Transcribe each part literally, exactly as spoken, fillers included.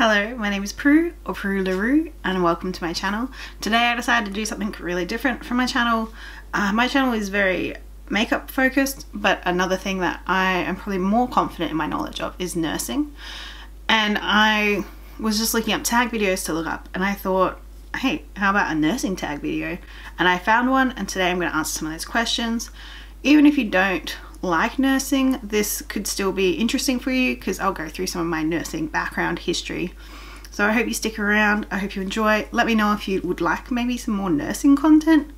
Hello, my name is Prue, or Prue LaRue, and welcome to my channel. Today I decided to do something really different from my channel. Uh, my channel is very makeup focused, but another thing that I am probably more confident in my knowledge of is nursing. And I was just looking up tag videos to look up, and I thought, hey, how about a nursing tag video? And I found one, and today I'm going to answer some of those questions. Even if you don't like nursing, this could still be interesting for you because I'll go through some of my nursing background history. So I hope you stick around. I hope you enjoy. Let me know if you would like maybe some more nursing content.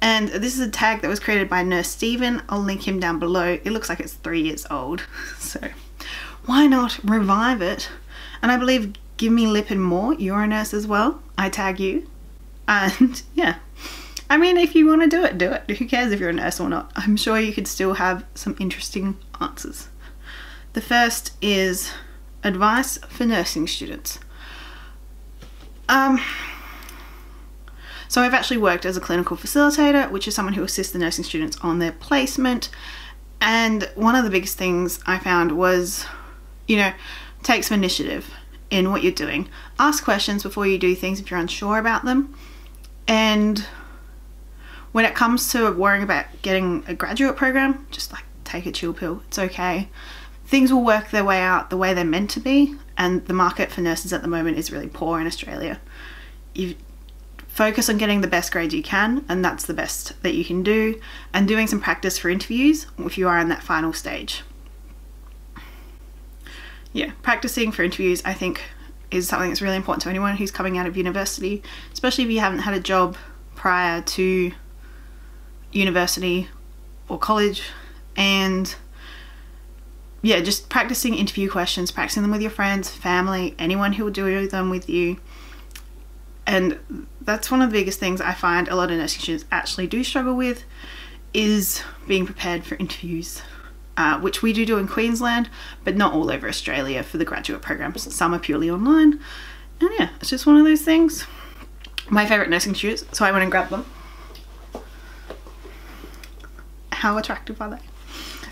And this is a tag that was created by Nurse Steven. I'll link him down below. It looks like it's three years old. So why not revive it? And I believe Give Me Lip and More, you're a nurse as well. I tag you. And yeah. I mean, if you want to do it, do it. Who cares if you're a nurse or not? I'm sure you could still have some interesting answers. The first is advice for nursing students. Um, so I've actually worked as a clinical facilitator, which is someone who assists the nursing students on their placement. And one of the biggest things I found was, you know, take some initiative in what you're doing. Ask questions before you do things if you're unsure about them. And when it comes to worrying about getting a graduate program, just like take a chill pill, it's okay. Things will work their way out the way they're meant to be, and the market for nurses at the moment is really poor in Australia. You focus on getting the best grades you can, and that's the best that you can do, and doing some practice for interviews if you are in that final stage. Yeah, practicing for interviews I think is something that's really important to anyone who's coming out of university, especially if you haven't had a job prior to university or college. And yeah, just practicing interview questions, practicing them with your friends, family, anyone who will do them with you. And that's one of the biggest things I find a lot of nursing students actually do struggle with, is being prepared for interviews, uh, which we do do in Queensland, but not all over Australia for the graduate programs. Some are purely online, and yeah, it's just one of those things. My favourite nursing students, so I went and grabbed them. How attractive are they?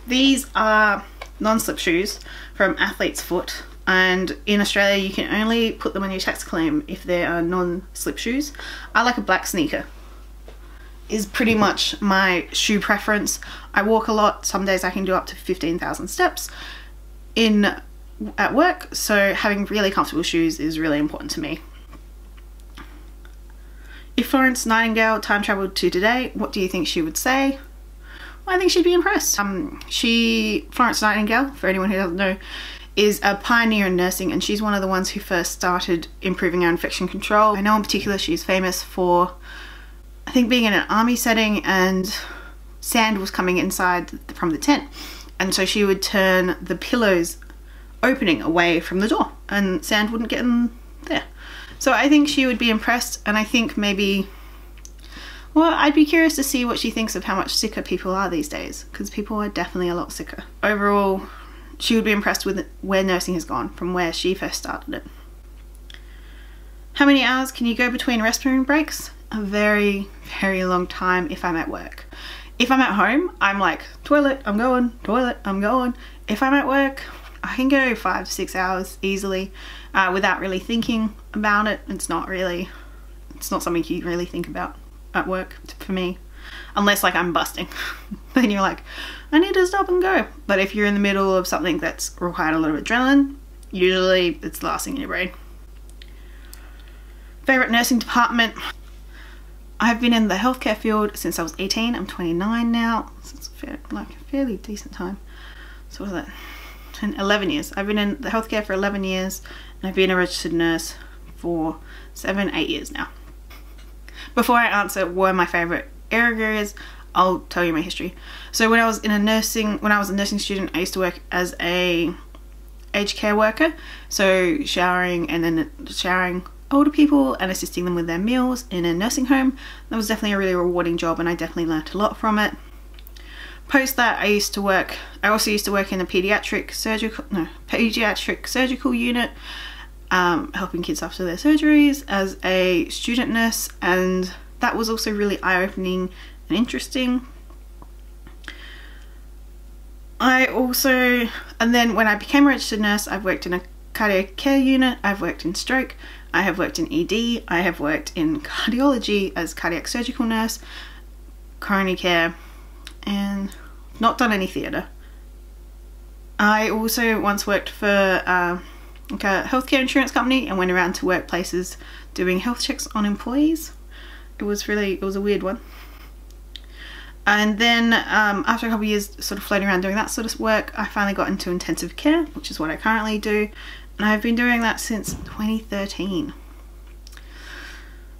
These are non-slip shoes from Athlete's Foot, and in Australia you can only put them on your tax claim if they are non-slip shoes. I like a black sneaker, is pretty much my shoe preference. I walk a lot, some days I can do up to fifteen thousand steps in at work, so having really comfortable shoes is really important to me. If Florence Nightingale time travelled to today, what do you think she would say? I think she'd be impressed. Um, she, Florence Nightingale, for anyone who doesn't know, is a pioneer in nursing, and she's one of the ones who first started improving our infection control. I know in particular she's famous for, I think, being in an army setting, and sand was coming inside from the tent, and so she would turn the pillows opening away from the door and sand wouldn't get in there. So I think she would be impressed, and I think maybe, well, I'd be curious to see what she thinks of how much sicker people are these days, because people are definitely a lot sicker. Overall, she would be impressed with where nursing has gone from where she first started it. How many hours can you go between restroom breaks? A very, very long time if I'm at work. If I'm at home, I'm like, toilet, I'm going, toilet, I'm going. If I'm at work, I can go five to six hours easily uh, without really thinking about it. It's not really, it's not something you really think about at work for me, unless like I'm busting then you're like, I need to stop and go. But if you're in the middle of something that's required a lot of adrenaline, usually it's the last thing in your brain. Favorite nursing department? I've been in the healthcare field since I was eighteen. I'm twenty-nine now, so it's fair, like a fairly decent time. So what was that, ten, eleven years? I've been in the healthcare for eleven years, and I've been a registered nurse for seven eight years now. Before I answer what my favourite areas, I'll tell you my history. So when I was in a nursing, when I was a nursing student, I used to work as a aged care worker, so showering and then showering older people and assisting them with their meals in a nursing home. That was definitely a really rewarding job, and I definitely learnt a lot from it. Post that, I used to work. I also used to work in a pediatric surgical, no, pediatric surgical unit. Um, helping kids after their surgeries as a student nurse, and that was also really eye-opening and interesting. I also, and then when I became a registered nurse, I've worked in a cardiac care unit, I've worked in stroke, I have worked in E D, I have worked in cardiology as cardiac surgical nurse, coronary care, and not done any theatre. I also once worked for uh, like a healthcare insurance company and went around to workplaces doing health checks on employees. It was really, it was a weird one. And then um, after a couple of years sort of floating around doing that sort of work, I finally got into intensive care, which is what I currently do. And I've been doing that since twenty thirteen.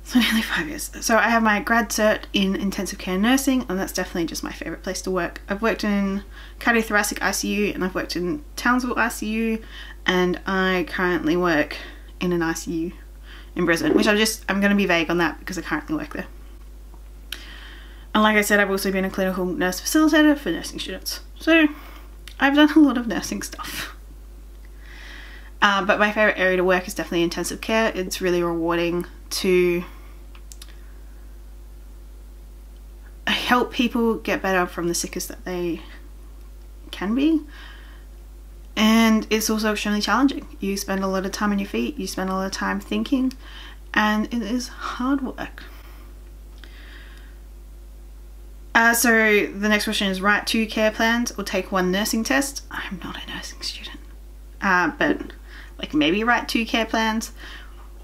So nearly five years. So I have my grad cert in intensive care nursing, and that's definitely just my favourite place to work. I've worked in cardiothoracic I C U, and I've worked in Townsville I C U, and I currently work in an I C U in Brisbane, which I'm just, I'm going to be vague on that because I currently work there. And like I said, I've also been a clinical nurse facilitator for nursing students. So I've done a lot of nursing stuff. Uh, but my favourite area to work is definitely intensive care. It's really rewarding to help people get better from the sickest that they can be, and it's also extremely challenging. You spend a lot of time on your feet, you spend a lot of time thinking, and it is hard work. Uh, so the next question is write two care plans or take one nursing test. I'm not a nursing student, uh, but like maybe write two care plans.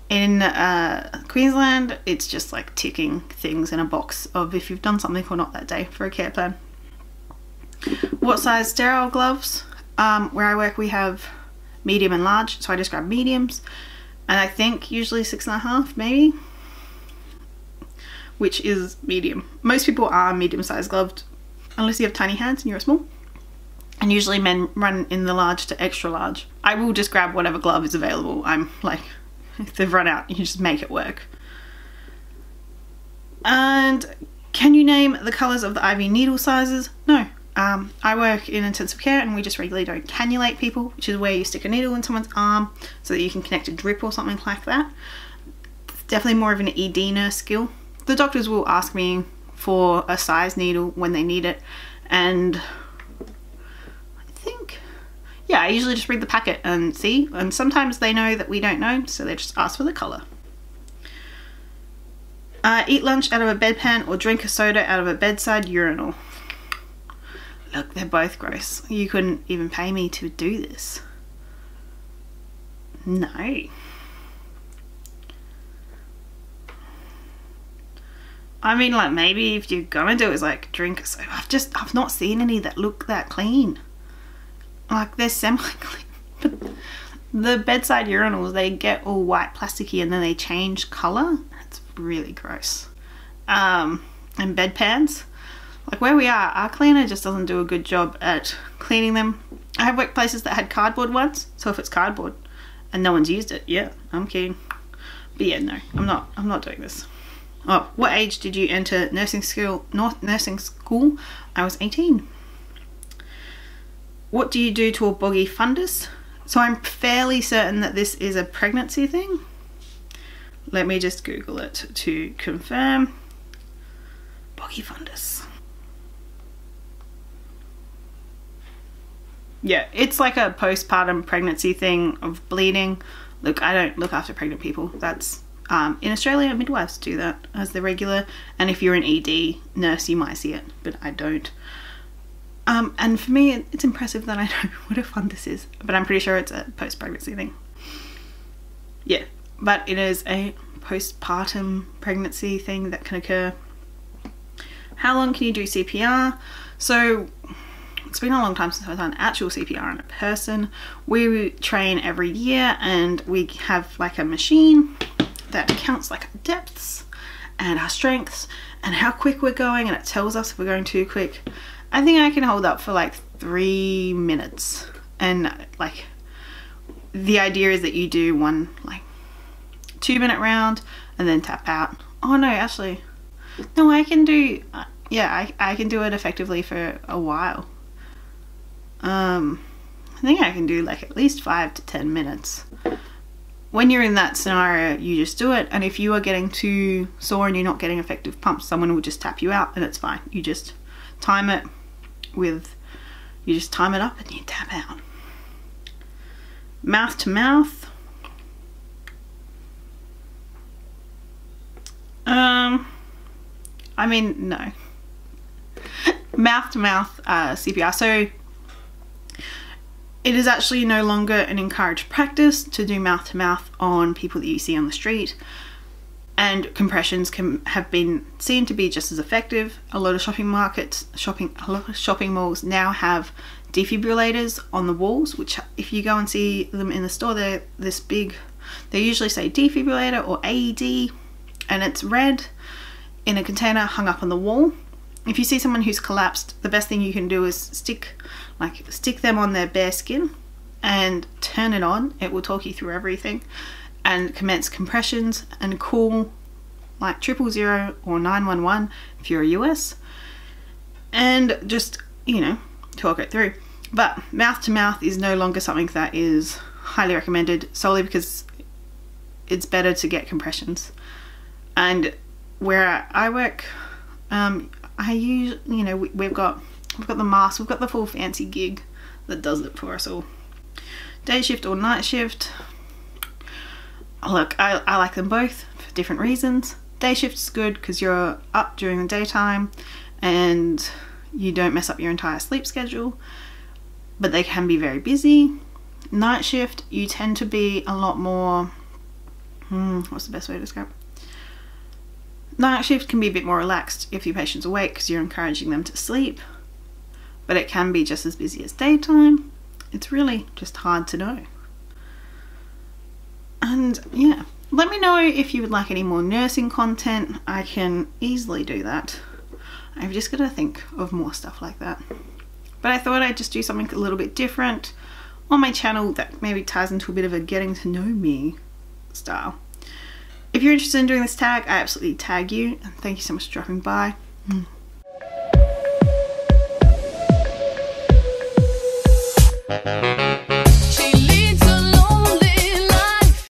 In uh, Queensland, it's just like ticking things in a box of if you've done something or not that day for a care plan. What size sterile gloves? Um, where I work we have medium and large, so I just grab mediums, and I think usually six and a half maybe, which is medium. Most people are medium sized gloved unless you have tiny hands and you're small, and usually men run in the large to extra large. I will just grab whatever glove is available. I'm like, if they've run out, you just make it work. And can you name the colours of the I V needle sizes? No. Um, I work in intensive care and we just regularly don't cannulate people, which is where you stick a needle in someone's arm so that you can connect a drip or something like that. It's definitely more of an E D nurse skill. The doctors will ask me for a size needle when they need it, and yeah, I usually just read the packet and see, and sometimes they know that we don't know, so they just ask for the colour. Uh, eat lunch out of a bedpan or drink a soda out of a bedside urinal. Look, they're both gross. You couldn't even pay me to do this. No. I mean, like, maybe if you're gonna do it, it's like drink a soda. I've just, I've not seen any that look that clean. Like, they're semi-clean, but the bedside urinals, they get all white plasticky and then they change colour. It's really gross. Um, and bedpans, like where we are, our cleaner just doesn't do a good job at cleaning them. I have workplaces that had cardboard ones, so if it's cardboard and no one's used it, yeah, I'm keen. But yeah, no, I'm not, I'm not doing this. Oh, what age did you enter nursing school? North nursing school? I was eighteen. What do you do to a boggy fundus? So I'm fairly certain that this is a pregnancy thing. Let me just Google it to confirm. Boggy fundus. Yeah, it's like a postpartum pregnancy thing of bleeding. Look, I don't look after pregnant people. That's um, in Australia, midwives do that as the regular. And if you're an E D nurse, you might see it, but I don't. Um, and for me, it's impressive that I don't know what a fundus is, but I'm pretty sure it's a post-pregnancy thing. Yeah, but it is a postpartum pregnancy thing that can occur. How long can you do C P R? So it's been a long time since I've done actual C P R on a person. We train every year and we have like a machine that counts like our depths and our strengths and how quick we're going, and it tells us if we're going too quick. I think I can hold up for like three minutes, and like the idea is that you do one like two minute round and then tap out. Oh no, actually, no, I can do, yeah, I, I can do it effectively for a while. Um, I think I can do like at least five to ten minutes. When you're in that scenario, you just do it, and if you are getting too sore and you're not getting effective pumps, someone will just tap you out and it's fine. You just time it with, you just time it up and you tap out. mouth to mouth. Um, I mean, no. Mouth to mouth uh, C P R. So it is actually no longer an encouraged practice to do mouth to mouth on people that you see on the street. And compressions can have been seen to be just as effective. A lot of shopping markets, shopping, a lot of shopping malls now have defibrillators on the walls, which if you go and see them in the store, they're this big, they usually say defibrillator or A E D, and it's red in a container hung up on the wall. If you see someone who's collapsed, the best thing you can do is stick, like stick them on their bare skin and turn it on. It will talk you through everything and commence compressions, and call like triple zero or nine one one if you're U S, and just, you know, talk it through. But mouth to mouth is no longer something that is highly recommended, solely because it's better to get compressions. And where I work, um, I use, you know, we, we've got we've got the mask, we've got the full fancy gig that does it for us all, day shift or night shift. Look, I, I like them both for different reasons. Day shift is good because you're up during the daytime and you don't mess up your entire sleep schedule, but they can be very busy. Night shift, you tend to be a lot more, hmm, what's the best way to describe it? Night shift can be a bit more relaxed if your patient's awake because you're encouraging them to sleep, but it can be just as busy as daytime. It's really just hard to know. And yeah, let me know if you would like any more nursing content. I can easily do that. I've just got to think of more stuff like that. But I thought I'd just do something a little bit different on my channel that maybe ties into a bit of a getting to know me style. If you're interested in doing this tag, I absolutely tag you. And thank you so much for dropping by. Mm.